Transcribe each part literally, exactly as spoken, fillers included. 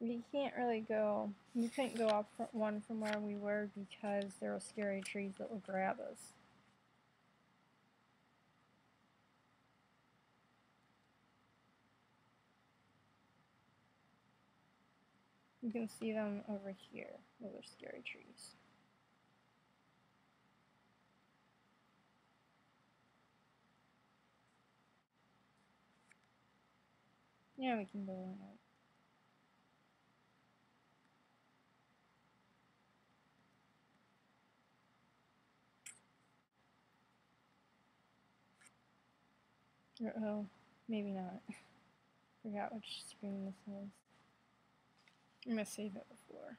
we can't really go, we couldn't go up front one from where we were because there were scary trees that would grab us. You can see them over here. Those are scary trees. Yeah, we can go on out. Uh-oh, maybe not. Forgot which screen this was. I'm going to save it before.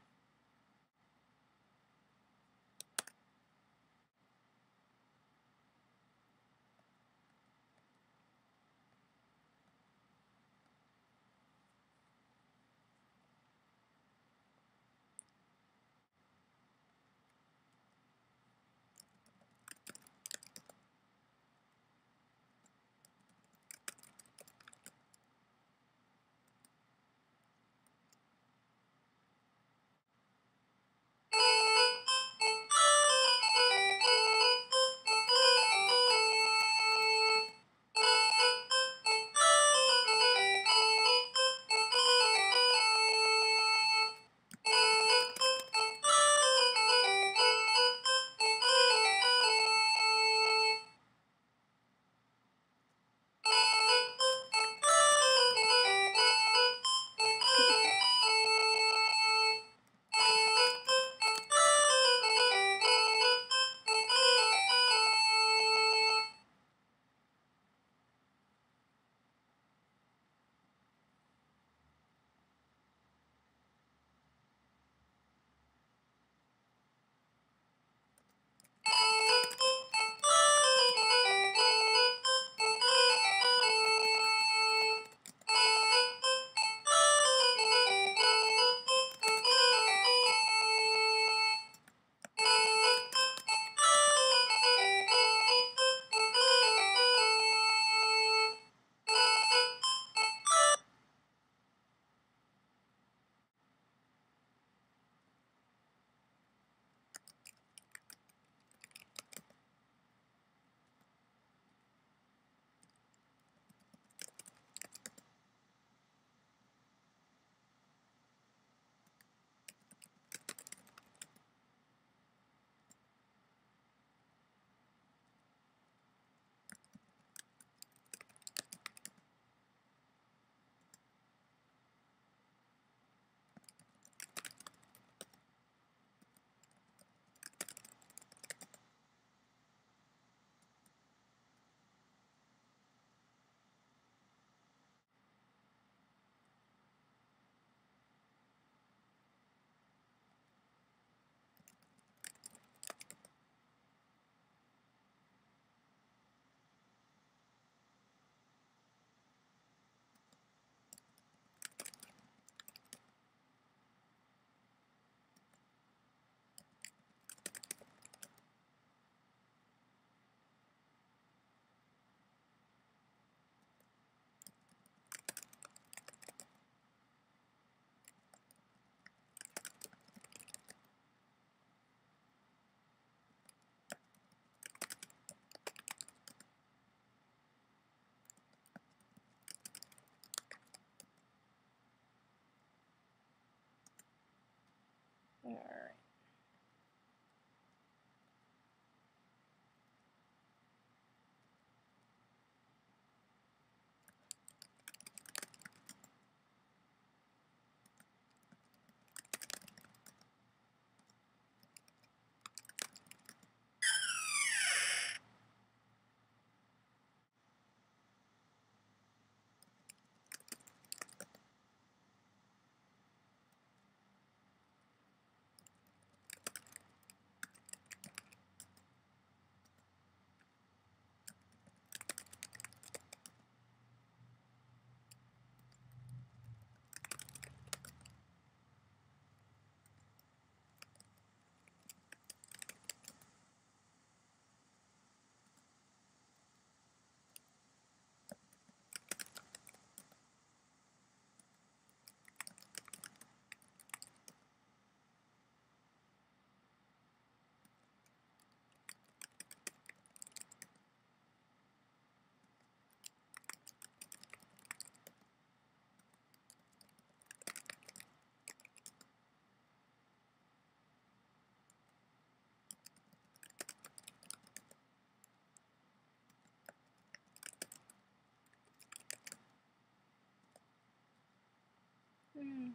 Mm.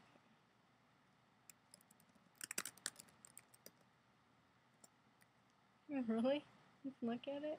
Really? Just look at it?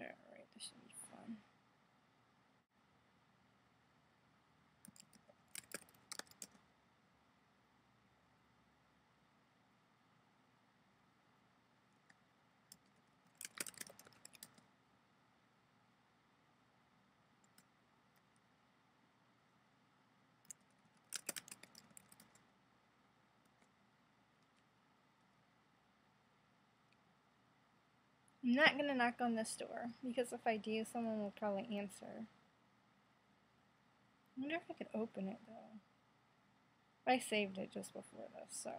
Alright, this should be fun. I'm not going to knock on this door, because if I do, someone will probably answer. I wonder if I could open it, though. I saved it just before this, so...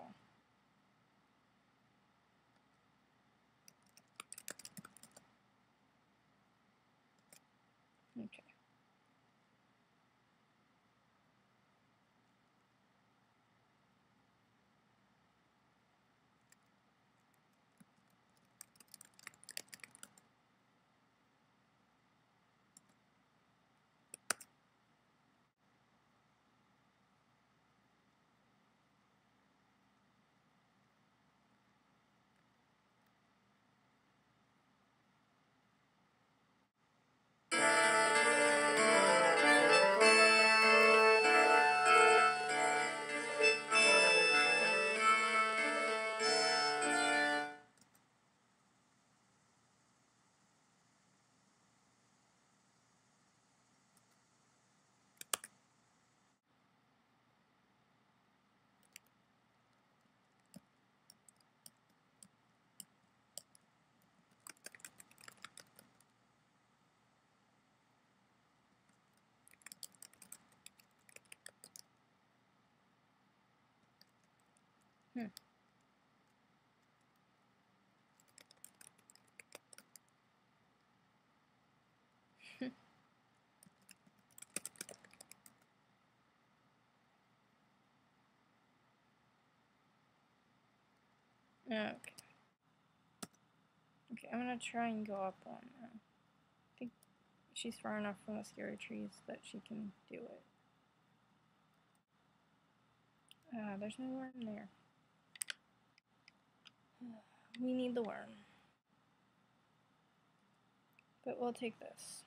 Okay. Hmm. Okay. Okay, I'm gonna try and go up on her. I think she's far enough from the scary trees that she can do it. Ah, uh, there's no worm there. We need the worm. But we'll take this.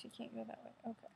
She can't go that way. Okay.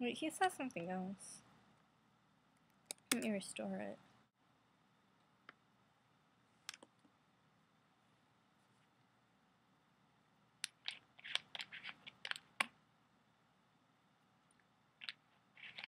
Wait, he saw something else. Let me restore it.